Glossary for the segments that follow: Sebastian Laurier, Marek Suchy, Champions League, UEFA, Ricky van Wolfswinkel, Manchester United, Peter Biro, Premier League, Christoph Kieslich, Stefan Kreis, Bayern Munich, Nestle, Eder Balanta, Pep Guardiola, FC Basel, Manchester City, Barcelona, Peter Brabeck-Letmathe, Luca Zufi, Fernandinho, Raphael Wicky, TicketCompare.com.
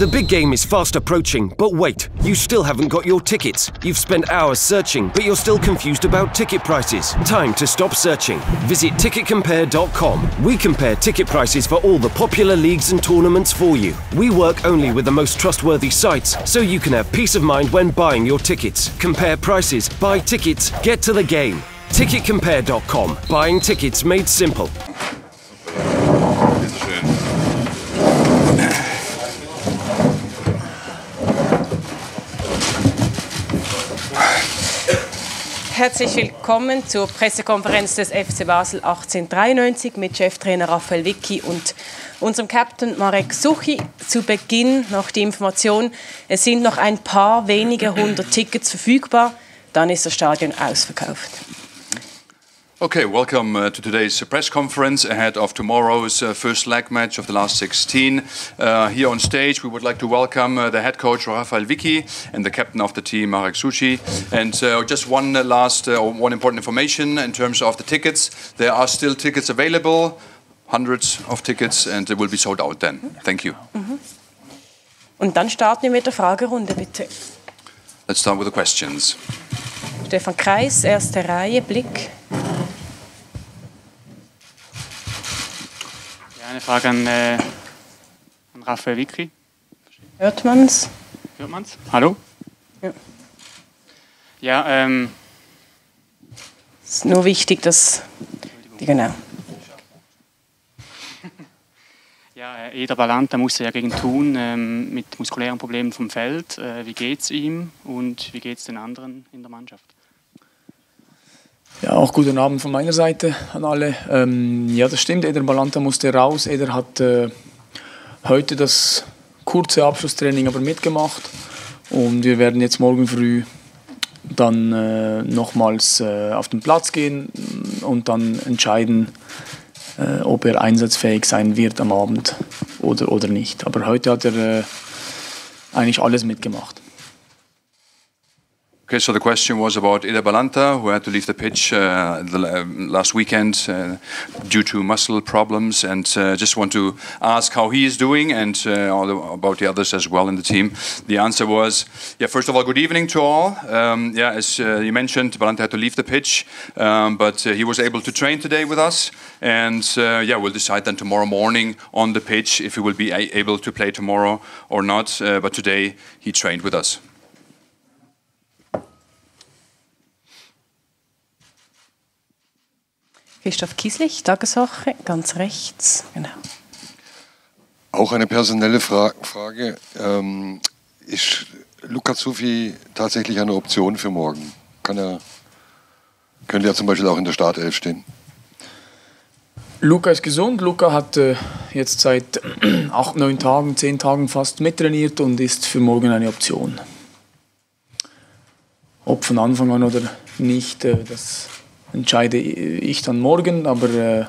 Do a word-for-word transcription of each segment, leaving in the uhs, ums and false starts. The big game is fast approaching, but wait, you still haven't got your tickets. You've spent hours searching, but you're still confused about ticket prices. Time to stop searching. Visit Ticket Compare dot com. We compare ticket prices for all the popular leagues and tournaments for you. We work only with the most trustworthy sites, so you can have peace of mind when buying your tickets. Compare prices, buy tickets, get to the game. Ticket Compare dot com. Buying tickets made simple. Herzlich willkommen zur Pressekonferenz des F C Basel achtzehnhundertdreiundneunzig mit Cheftrainer Raphael Wicky und unserem Captain Marek Suchy. Zu Beginn noch die Information, es sind noch ein paar wenige hundert Tickets verfügbar, dann ist das Stadion ausverkauft. Okay, welcome uh, to today's uh, press conference ahead of tomorrow's uh, first leg match of the last sixteen. Uh, here on stage, we would like to welcome uh, the head coach Raphael Wicky and the captain of the team Marek Suchy. And uh, just one uh, last, uh, one important information in terms of the tickets. There are still tickets available, hundreds of tickets, and they will be sold out then. Thank you. Mm-hmm. Und dann starten wir mit der Fragerunde, bitte. Let's start with the questions. Stefan Kreis, erste Reihe, Blick. Eine Frage an, äh, an Raphael Wicky. Hört man's? Hört man's? Hallo? Ja. Ja, ähm. Ist nur wichtig, dass. Genau. Ja, äh, Eder Balanta musste ja gegen Thun ähm, mit muskulären Problemen vom Feld. Äh, wie geht's ihm und wie geht's den anderen in der Mannschaft? Ja, auch guten Abend von meiner Seite an alle. Ähm, ja, das stimmt, Eder Balanta musste raus. Eder hat äh, heute das kurze Abschlusstraining aber mitgemacht. Und wir werden jetzt morgen früh dann äh, nochmals äh, auf den Platz gehen und dann entscheiden, äh, ob er einsatzfähig sein wird am Abend oder, oder nicht. Aber heute hat er äh, eigentlich alles mitgemacht. Okay, so the question was about Eder Balanta, who had to leave the pitch uh, the, um, last weekend uh, due to muscle problems, and uh, just want to ask how he is doing and uh, all the, about the others as well in the team. The answer was, yeah, first of all, good evening to all. Um, yeah, as uh, you mentioned, Balanta had to leave the pitch, um, but uh, he was able to train today with us, and uh, yeah, we'll decide then tomorrow morning on the pitch if he will be able to play tomorrow or not. Uh, but today he trained with us. Christoph Kieslich, Tagessache, ganz rechts. Genau. Auch eine personelle Fra Frage. Ähm, ist Luca Zufi tatsächlich eine Option für morgen? Kann er, könnte er zum Beispiel auch in der Startelf stehen? Luca ist gesund. Luca hat äh, jetzt seit acht, neun Tagen, zehn Tagen fast mittrainiert und ist für morgen eine Option. Ob von Anfang an oder nicht, äh, das entscheide ich dann morgen, aber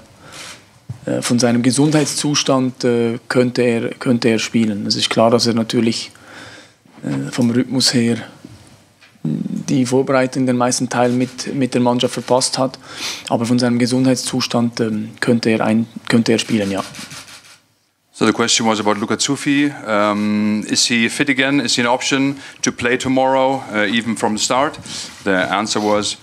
äh, von seinem Gesundheitszustand äh, könnte er, könnte er spielen. Es ist klar, dass er natürlich äh, vom Rhythmus her die Vorbereitung den meisten Teil mit, mit der Mannschaft verpasst hat, aber von seinem Gesundheitszustand äh, könnte er ein, könnte er spielen, ja. So the question was about Luca Zufi. Um, is he fit again? Is he an option to play tomorrow, uh, even from the start? The answer was,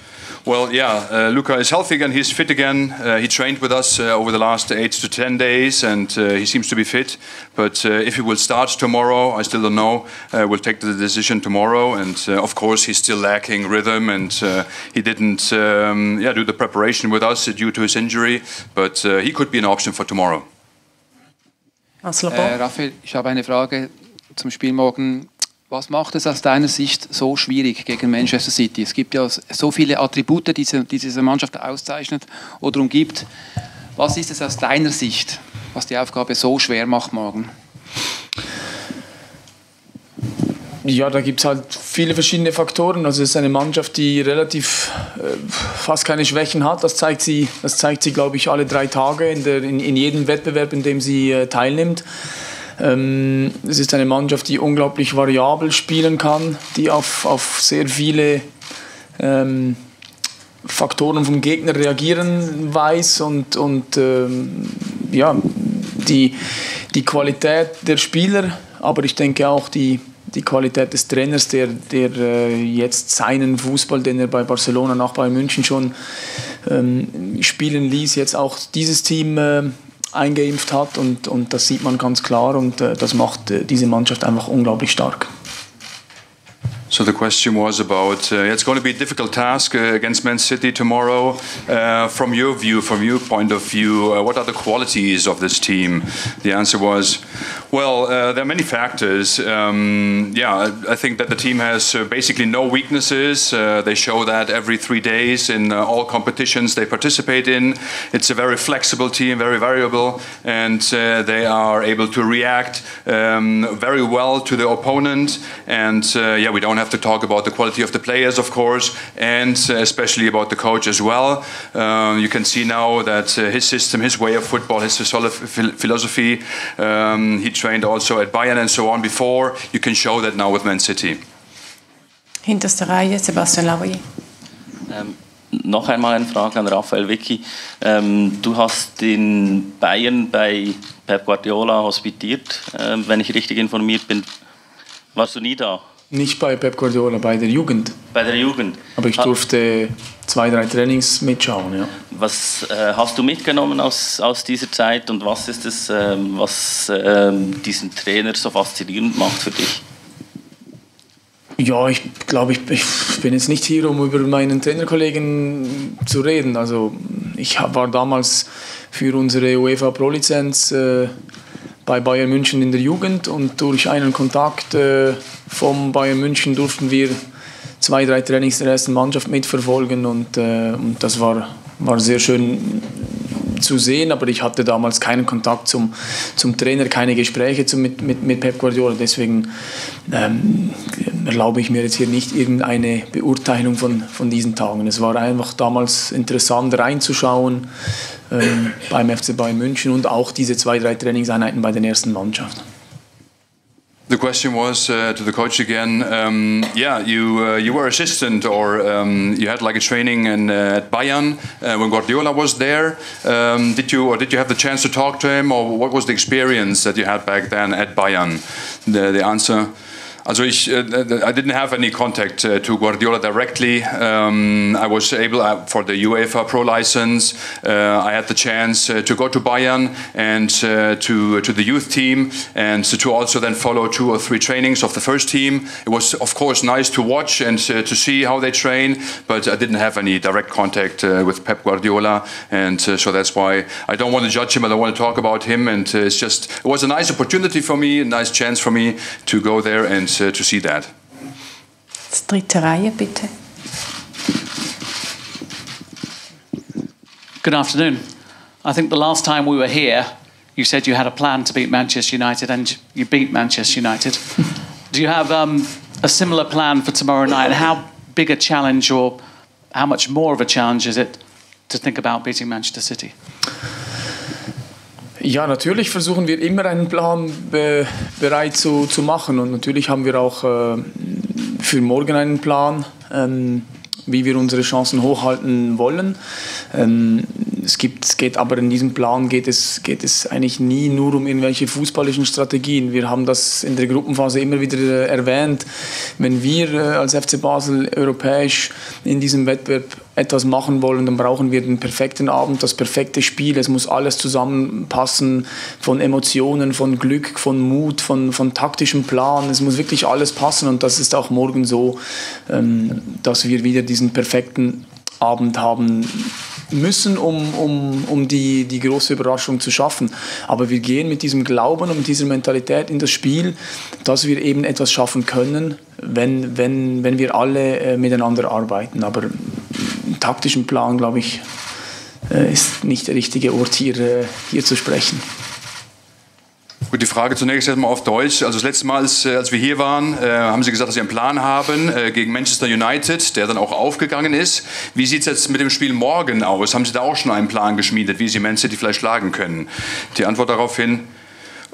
well, yeah, uh, Luca is healthy again, he's fit again. Uh, he trained with us uh, over the last eight to ten days, and uh, he seems to be fit. But uh, if he will start tomorrow, I still don't know. Uh, we'll take the decision tomorrow. And, uh, of course, he's still lacking rhythm, and uh, he didn't um, yeah, do the preparation with us due to his injury. But uh, he could be an option for tomorrow. Äh, Raphael, ich habe eine Frage zum Spiel morgen. Was macht es aus deiner Sicht so schwierig gegen Manchester City? Es gibt ja so viele Attribute, die diese Mannschaft auszeichnet oder umgibt. Was ist es aus deiner Sicht, was die Aufgabe so schwer macht morgen? Ja, da gibt es halt viele verschiedene Faktoren. Also es ist eine Mannschaft, die relativ äh, fast keine Schwächen hat. Das zeigt sie, das zeigt sie, glaube ich, alle drei Tage in, der, in, in jedem Wettbewerb, in dem sie äh, teilnimmt. Ähm, es ist eine Mannschaft, die unglaublich variabel spielen kann, die auf, auf sehr viele ähm, Faktoren vom Gegner reagieren weiß und, und ähm, ja, die, die Qualität der Spieler aber ich denke auch die, die Qualität des Trainers, der, der jetzt seinen Fußball, den er bei Barcelona und auch bei München schon ähm, spielen ließ, jetzt auch dieses Team äh, eingeimpft hat, und, und das sieht man ganz klar, und äh, das macht äh, diese Mannschaft einfach unglaublich stark. So the question was about, uh, it's going to be a difficult task uh, against Man City tomorrow. Uh, from your view, from your point of view, uh, what are the qualities of this team? The answer was, well, uh, there are many factors. Um, yeah, I think that the team has uh, basically no weaknesses. Uh, they show that every three days in uh, all competitions they participate in. It's a very flexible team, very variable, and uh, they are able to react um, very well to the opponent. And uh, yeah, we don't have to talk about the quality of the players, of course, and especially about the coach as well. Um, you can see now that uh, his system, his way of football, his philosophy, um, he trained also at Bayern and so on before. You can show that now with Man City. Hinterste Reihe, Sebastian Laurier. Um. Noch einmal eine Frage an Raphael Wicky. Ähm, du hast in Bayern bei Pep Guardiola hospitiert, ähm, wenn ich richtig informiert bin. Warst du nie da? Nicht bei Pep Guardiola, bei der Jugend. Bei der Jugend. Aber ich durfte zwei, drei Trainings mitschauen, ja. Was äh, hast du mitgenommen aus, aus dieser Zeit, und was ist es, ähm, was ähm, diesen Trainer so faszinierend macht für dich? Ja, ich glaube, ich, ich bin jetzt nicht hier, um über meinen Trainerkollegen zu reden. Also ich war damals für unsere UEFA Pro-Lizenz äh, bei Bayern München in der Jugend, und durch einen Kontakt äh, vom Bayern München durften wir zwei, drei Trainings der ersten Mannschaft mitverfolgen, und, äh, und das war, war sehr schön zu sehen, aber ich hatte damals keinen Kontakt zum, zum Trainer, keine Gespräche zu, mit, mit, mit Pep Guardiola, deswegen ähm, erlaube ich mir jetzt hier nicht irgendeine Beurteilung von, von diesen Tagen. Es war einfach damals interessant reinzuschauen ähm, beim F C Bayern München und auch diese zwei, drei Trainingseinheiten bei den ersten Mannschaften. The question was uh, to the coach again. Um, yeah, you uh, you were assistant, or um, you had like a training in, uh, at Bayern uh, when Guardiola was there. Um, did you or did you have the chance to talk to him, or what was the experience that you had back then at Bayern? The, the answer. Also ich, uh, I didn't have any contact uh, to Guardiola directly. Um, I was able, uh, for the UEFA Pro license, uh, I had the chance uh, to go to Bayern and uh, to to the youth team, and to also then follow two or three trainings of the first team. It was, of course, nice to watch and uh, to see how they train, but I didn't have any direct contact uh, with Pep Guardiola, and uh, so that's why I don't want to judge him. I don't want to talk about him, and uh, it's just, it was a nice opportunity for me, a nice chance for me to go there and to see that. Dritte Reihe, bitte. Good afternoon. I think the last time we were here, you said you had a plan to beat Manchester United, and you beat Manchester United. Do you have um, a similar plan for tomorrow night? How big a challenge, or how much more of a challenge is it to think about beating Manchester City? Ja, natürlich versuchen wir immer einen Plan be bereit zu, zu machen, und natürlich haben wir auch äh, für morgen einen Plan, ähm, wie wir unsere Chancen hochhalten wollen. Ähm, es gibt, geht aber in diesem Plan geht es, geht es eigentlich nie nur um irgendwelche fußballischen Strategien. Wir haben das in der Gruppenphase immer wieder äh, erwähnt. Wenn wir äh, als F C Basel europäisch in diesem Wettbewerb etwas machen wollen, dann brauchen wir den perfekten Abend, das perfekte Spiel. Es muss alles zusammenpassen, von Emotionen, von Glück, von Mut, von, von taktischem Plan. Es muss wirklich alles passen, und das ist auch morgen so, ähm, dass wir wieder diesen perfekten Abend haben müssen, um, um, um die, die große Überraschung zu schaffen. Aber wir gehen mit diesem Glauben und mit dieser Mentalität in das Spiel, dass wir eben etwas schaffen können, wenn, wenn, wenn wir alle äh, miteinander arbeiten. Aber im taktischen Plan, glaube ich, ist nicht der richtige Ort, hier, hier zu sprechen. Gut, die Frage zunächst erstmal auf Deutsch. Also das letzte Mal, als, als wir hier waren, äh, haben Sie gesagt, dass Sie einen Plan haben äh, gegen Manchester United, der dann auch aufgegangen ist. Wie sieht es jetzt mit dem Spiel morgen aus? Haben Sie da auch schon einen Plan geschmiedet, wie Sie Man City vielleicht schlagen können? Die Antwort daraufhin: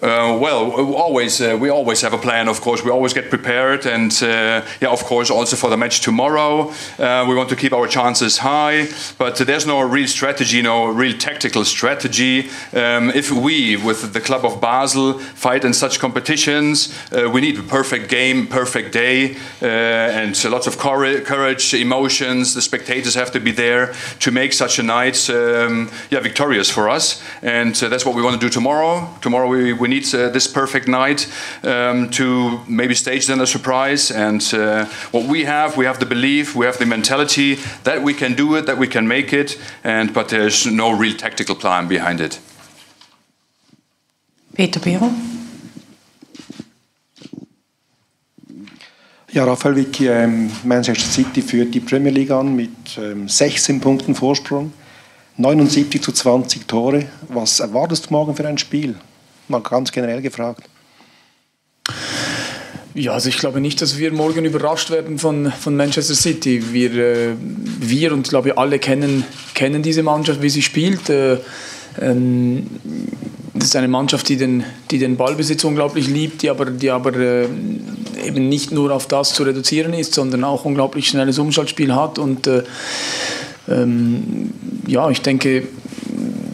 Uh, well, always uh, we always have a plan. Of course, we always get prepared, and uh, yeah, of course, also for the match tomorrow, uh, we want to keep our chances high. But uh, there's no real strategy, no real tactical strategy. Um, if we, with the club of Basel, fight in such competitions, uh, we need a perfect game, perfect day, uh, and lots of cor- courage, emotions. The spectators have to be there to make such a night, um, yeah, victorious for us, and uh, that's what we want to do tomorrow. Tomorrow we we. Need uh, this perfect night um, to maybe stage then a surprise. And uh, what we have, we have the belief, we have the mentality that we can do it, that we can make it. And but there's no real tactical plan behind it. Peter Biro. Ja, Raphael Wicky, ähm, Manchester City führt die Premier League an mit ähm, sechzehn Punkten Vorsprung, neunundsiebzig zu zwanzig Tore. Was erwartest du morgen für ein Spiel? Mal ganz generell gefragt. Ja, also ich glaube nicht, dass wir morgen überrascht werden von, von Manchester City. Wir, äh, wir und ich glaube alle kennen, kennen diese Mannschaft, wie sie spielt. Äh, ähm, das ist eine Mannschaft, die den, die den Ballbesitz unglaublich liebt, die aber, die aber äh, eben nicht nur auf das zu reduzieren ist, sondern auch unglaublich schnelles Umschaltspiel hat. Und äh, ähm, ja, ich denke,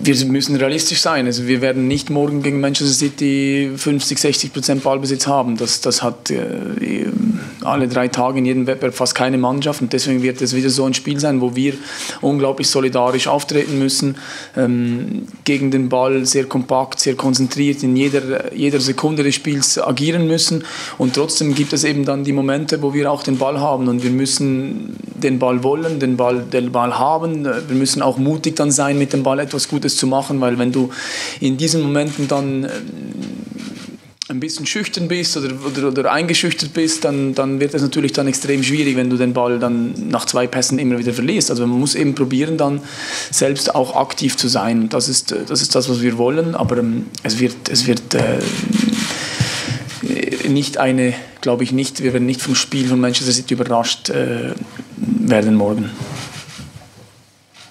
wir müssen realistisch sein. Also wir werden nicht morgen gegen Manchester City fünfzig, sechzig Prozent Ballbesitz haben. Das, das hat äh, alle drei Tage in jedem Wettbewerb fast keine Mannschaft. Und deswegen wird es wieder so ein Spiel sein, wo wir unglaublich solidarisch auftreten müssen. Ähm, gegen den Ball sehr kompakt, sehr konzentriert, in jeder, jeder Sekunde des Spiels agieren müssen. Und trotzdem gibt es eben dann die Momente, wo wir auch den Ball haben. Und wir müssen den Ball wollen, den Ball, den Ball haben. Wir müssen auch mutig dann sein, mit dem Ball etwas Gutes zu machen, weil wenn du in diesen Momenten dann ein bisschen schüchtern bist oder, oder, oder eingeschüchtert bist, dann, dann wird es natürlich dann extrem schwierig, wenn du den Ball dann nach zwei Pässen immer wieder verlierst. Also man muss eben probieren, dann selbst auch aktiv zu sein. Das ist das, ist das was wir wollen, aber es wird, es wird äh, nicht eine, glaube ich nicht, wir werden nicht vom Spiel von Manchester City überrascht äh, werden morgen.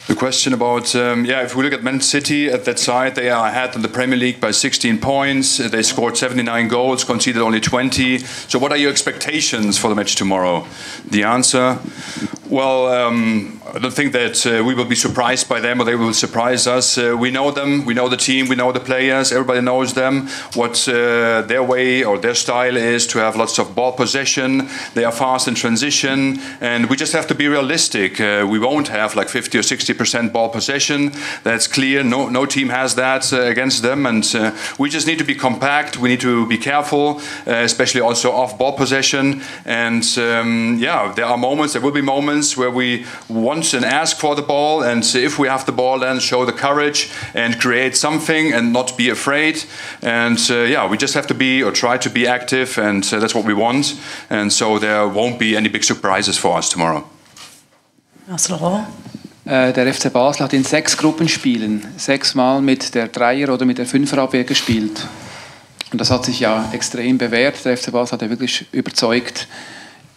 The question about, um, yeah, if we look at Man City at that side, they are ahead in the Premier League by sixteen points. They scored seventy-nine goals, conceded only twenty. So what are your expectations for the match tomorrow? The answer? Well, um, I don't think that uh, we will be surprised by them or they will surprise us. Uh, we know them, we know the team, we know the players, everybody knows them. What uh, their way or their style is to have lots of ball possession. They are fast in transition and we just have to be realistic. Uh, we won't have like fifty or sixty percent ball possession. That's clear, no, no team has that uh, against them and uh, we just need to be compact, we need to be careful, uh, especially also off ball possession. And um, yeah, there are moments, there will be moments where we want and ask for the ball, and if we have the ball, then show the courage and create something and not be afraid. And uh, yeah, we just have to be or try to be active, and uh, that's what we want. And so there won't be any big surprises for us tomorrow. Der F C Basel hat in sechs Gruppenspielen sechsmal mit der Dreier- oder mit der Fünferabwehr gespielt. Und das hat sich ja extrem bewährt. Der F C Basel hat ja wirklich überzeugt.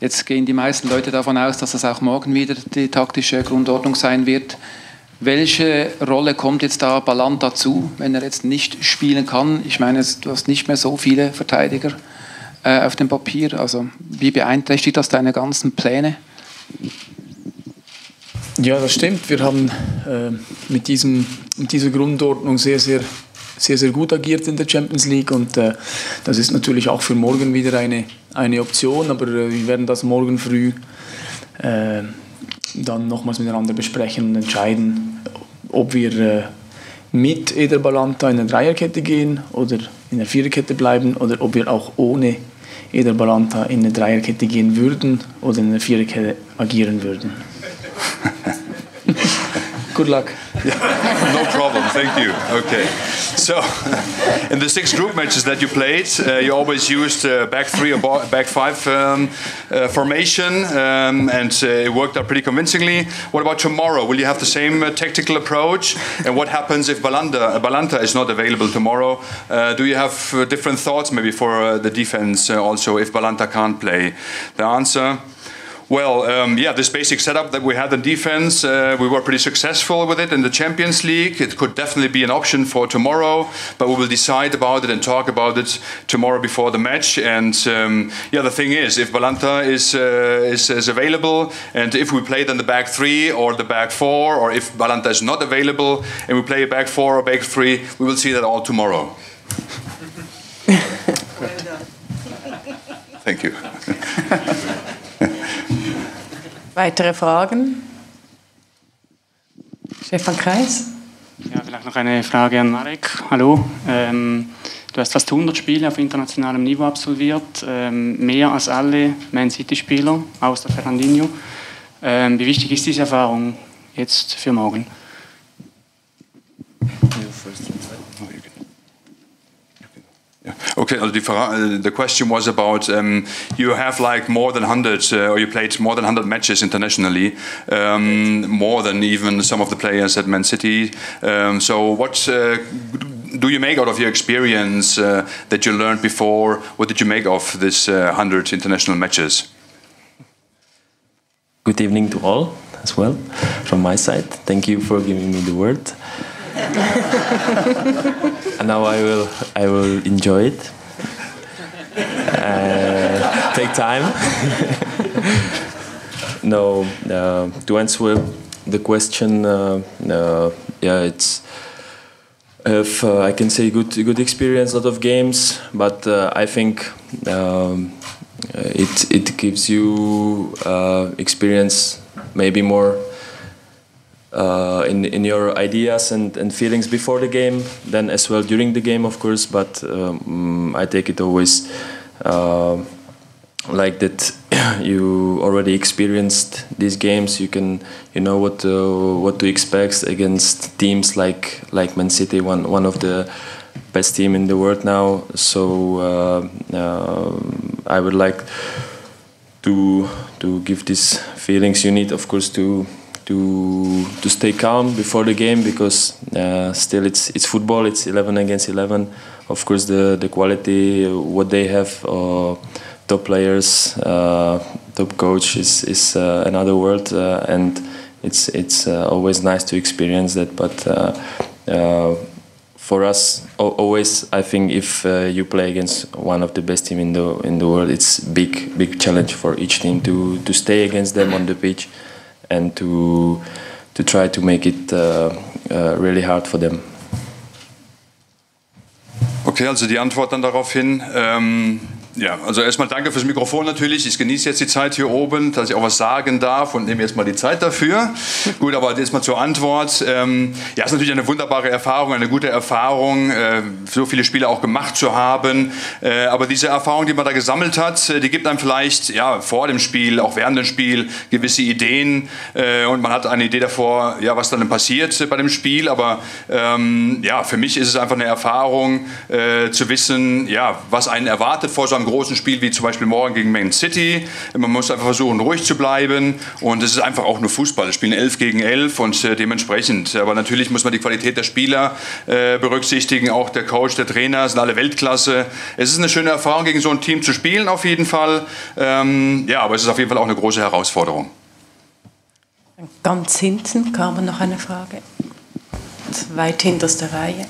Jetzt gehen die meisten Leute davon aus, dass das auch morgen wieder die taktische Grundordnung sein wird. Welche Rolle kommt jetzt da Balanta zu, wenn er jetzt nicht spielen kann? Ich meine, du hast nicht mehr so viele Verteidiger äh, auf dem Papier. Also wie beeinträchtigt das deine ganzen Pläne? Ja, das stimmt. Wir haben äh, mit, diesem, mit dieser Grundordnung sehr, sehr... sehr, sehr gut agiert in der Champions League und äh, das ist natürlich auch für morgen wieder eine, eine Option, aber äh, wir werden das morgen früh äh, dann nochmals miteinander besprechen und entscheiden, ob wir äh, mit Eder Balanta in der Dreierkette gehen oder in der Viererkette bleiben oder ob wir auch ohne Eder Balanta in eine Dreierkette gehen würden oder in der Viererkette agieren würden. Good luck. Yeah, no problem, thank you. Okay. So, in the six group matches that you played, uh, you always used uh, back three or back five um, uh, formation, um, and uh, it worked out pretty convincingly. What about tomorrow? Will you have the same uh, tactical approach? And what happens if Balanta, Balanta is not available tomorrow? Uh, do you have uh, different thoughts maybe for uh, the defense uh, also if Balanta can't play? The answer? Well, um, yeah, this basic setup that we had in defense, uh, we were pretty successful with it in the Champions League. It could definitely be an option for tomorrow, but we will decide about it and talk about it tomorrow before the match. And um, yeah, the thing is, if Balanta is, uh, is is available, and if we play then the back three or the back four, or if Balanta is not available and we play a back four or back three, we will see that all tomorrow. Well done. Thank you. Weitere Fragen? Stefan Kreis? Ja, vielleicht noch eine Frage an Marek. Hallo. Ähm, du hast fast hundert Spiele auf internationalem Niveau absolviert, ähm, mehr als alle Man City-Spieler, außer Fernandinho. Ähm, wie wichtig ist diese Erfahrung jetzt für morgen? Okay, the question was about um, you have like more than one hundred, uh, or you played more than one hundred matches internationally, um, more than even some of the players at Man City. Um, so what uh, do you make out of your experience uh, that you learned before? What did you make of this uh, one hundred international matches? Good evening to all as well from my side. Thank you for giving me the word. And now I will, I will enjoy it. Uh, take time. No, uh, to answer the question, uh, uh, yeah, it's if uh, I can say good, good experience, a lot of games, but uh, I think um, it, it gives you uh, experience, maybe more. Uh, in in your ideas and, and feelings before the game, then as well during the game, of course. But um, I take it always uh, like that. You already experienced these games. You can you know what to, what to expect against teams like like Man City, one one of the best team in the world now. So uh, uh, I would like to to give these feelings. You need, of course, to. To, to stay calm before the game, because uh, still it's it's football, it's eleven against eleven. Of course, the, the quality, what they have, uh, top players, uh, top coach is, is uh, another world, uh, and it's, it's uh, always nice to experience that. But uh, uh, for us, always, I think if uh, you play against one of the best team in the, in the world, it's big, big challenge for each team to, to stay against them on the pitch. And to to try to make it uh, uh, really hard for them. Okay, also die Antwort dann darauf hin. Ähm Ja, also erstmal danke fürs Mikrofon natürlich. Ich genieße jetzt die Zeit hier oben, dass ich auch was sagen darf und nehme jetzt mal die Zeit dafür. Gut, aber jetzt mal zur Antwort. Ähm, ja, ist natürlich eine wunderbare Erfahrung, eine gute Erfahrung, äh, so viele Spiele auch gemacht zu haben. Äh, aber diese Erfahrung, die man da gesammelt hat, die gibt einem vielleicht ja, vor dem Spiel, auch während dem Spiel, gewisse Ideen. Äh, und man hat eine Idee davor, ja, was dann passiert bei dem Spiel. Aber ähm, ja, für mich ist es einfach eine Erfahrung, äh, zu wissen, ja, was einen erwartet vor so einem großen Spiel wie zum Beispiel morgen gegen Man City. Man muss einfach versuchen, ruhig zu bleiben, und es ist einfach auch nur Fußball. Es spielen elf gegen elf und äh, dementsprechend. Aber natürlich muss man die Qualität der Spieler äh, berücksichtigen, auch der Coach, der Trainer, sind alle Weltklasse. Es ist eine schöne Erfahrung, gegen so ein Team zu spielen, auf jeden Fall. Ähm, ja, aber es ist auf jeden Fall auch eine große Herausforderung. Ganz hinten kam noch eine Frage. Weit hinterster Reihe.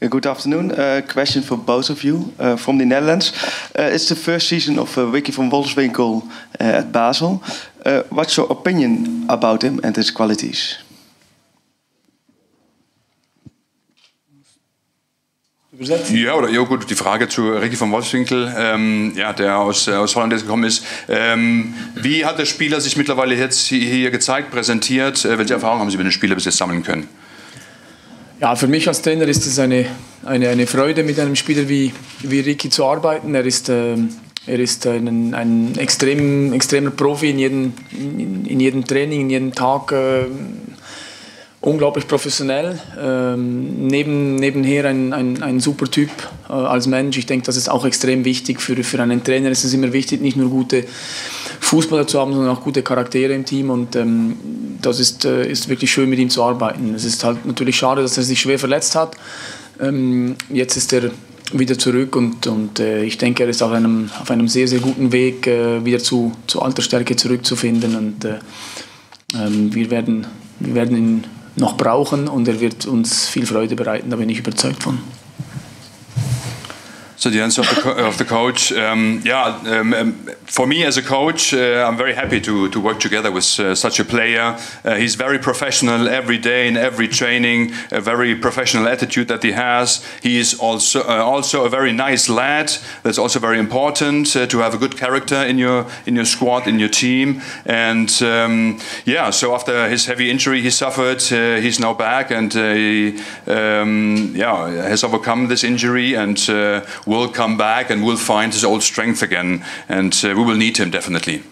Good afternoon. Uh, question for both of you uh, from the Netherlands. Uh, it's the first season of uh, Ricky van Wolfswinkel uh, at Basel. Uh, what's your opinion about him and his qualities? Ja, oder ja, gut, die Frage zu Ricky van Wolfswinkel, ähm, ja, der aus, äh, aus Holland jetzt gekommen ist. Ähm, wie hat der Spieler sich mittlerweile jetzt hier gezeigt, präsentiert? Äh, welche Erfahrungen haben Sie mit dem Spieler bis jetzt sammeln können? Ja, für mich als Trainer ist es eine, eine, eine Freude, mit einem Spieler wie, wie Ricky zu arbeiten. Er ist, äh, er ist ein, ein extrem, extremer Profi in jedem, in, in jedem Training, in jedem Tag, äh, unglaublich professionell. Ähm, neben, nebenher ein, ein, ein super Typ äh, als Mensch. Ich denke, das ist auch extrem wichtig für, für einen Trainer. Es ist immer wichtig, nicht nur gute Fußballer zu haben, sondern auch gute Charaktere im Team, und ähm, das ist, äh, ist wirklich schön, mit ihm zu arbeiten. Es ist halt natürlich schade, dass er sich schwer verletzt hat. Ähm, jetzt ist er wieder zurück und, und äh, ich denke, er ist auf einem, auf einem sehr, sehr guten Weg, äh, wieder zu, zu alter Stärke zurückzufinden und äh, ähm, wir werden, wir werden ihn noch brauchen und er wird uns viel Freude bereiten, da bin ich überzeugt von. So the answer of the, co of the coach, um, yeah, um, for me as a coach, uh, I'm very happy to, to work together with uh, such a player. Uh, he's very professional every day in every training, a very professional attitude that he has. He is also uh, also a very nice lad. That's also very important uh, to have a good character in your in your squad, in your team. And um, yeah, so after his heavy injury he suffered, uh, he's now back and uh, he um, yeah has overcome this injury and. Uh, will come back and will find his old strength again, and uh, we will need him definitely.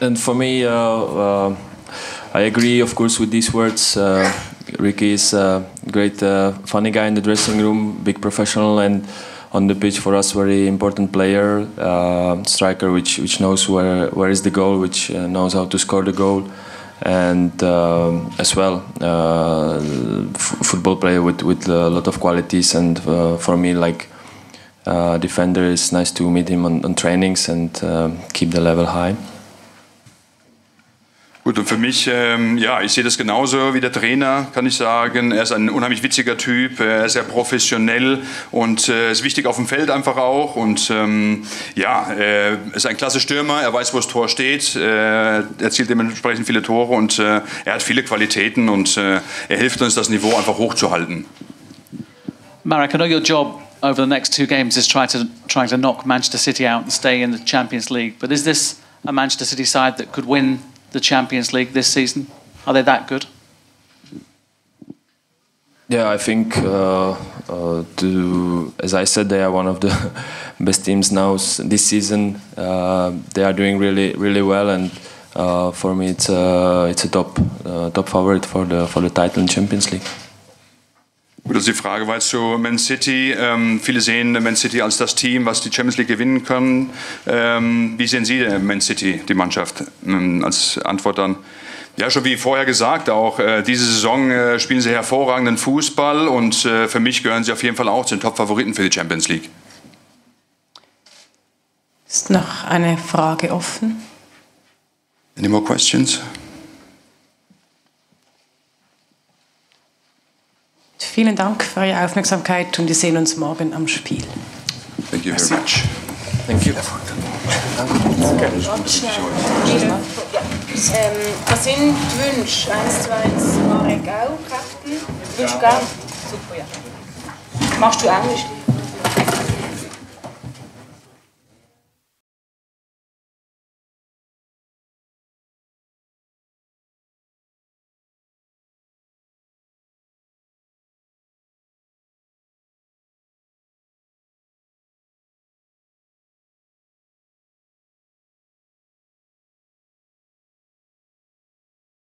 And for me, uh, uh, I agree, of course, with these words. Uh, Ricky is a great, uh, funny guy in the dressing room, big professional, and on the pitch for us, very important player, uh, striker, which which knows where where is the goal, which uh, knows how to score the goal. And uh, as well, uh, f football player with with a lot of qualities. And uh, for me, like uh, defender, it's nice to meet him on, on trainings and uh, keep the level high. Gut, und für mich, ähm, ja, ich sehe das genauso wie der Trainer, kann ich sagen. Er ist ein unheimlich witziger Typ, er ist sehr professionell und äh, ist wichtig auf dem Feld einfach auch. Und ähm, ja, er äh, ist ein klasse Stürmer, er weiß, wo das Tor steht, äh, er erzielt dementsprechend viele Tore und äh, er hat viele Qualitäten und äh, er hilft uns, das Niveau einfach hochzuhalten. Marek, I know your job over the next two games is trying to, trying to knock Manchester City out and stay in the Champions League. But is this a Manchester City side that could win the Champions League this season? Are they that good? Yeah, I think, uh, uh, to, as I said, they are one of the best teams now this season. Uh, they are doing really, really well, and uh, for me, it's a, it's a top, uh, top favorite for the for the title in Champions League. Gut, also die Frage war jetzt zu Man City. Ähm, viele sehen Man City als das Team, was die Champions League gewinnen kann. Ähm, wie sehen Sie Man City, die Mannschaft, ähm, als Antwort dann? Ja, schon wie vorher gesagt, auch äh, diese Saison äh, spielen sie hervorragenden Fußball und äh, für mich gehören sie auf jeden Fall auch zu den Top-Favoriten für die Champions League. Ist noch eine Frage offen? Any more questions? Vielen Dank für Ihre Aufmerksamkeit und wir sehen uns morgen am Spiel. Thank you very much. Thank you. Danke. Was sind Wünsche? Eins, zwei, eins, Marek auch, Captain. Wünsch gern? Super, ja. Machst du Englisch?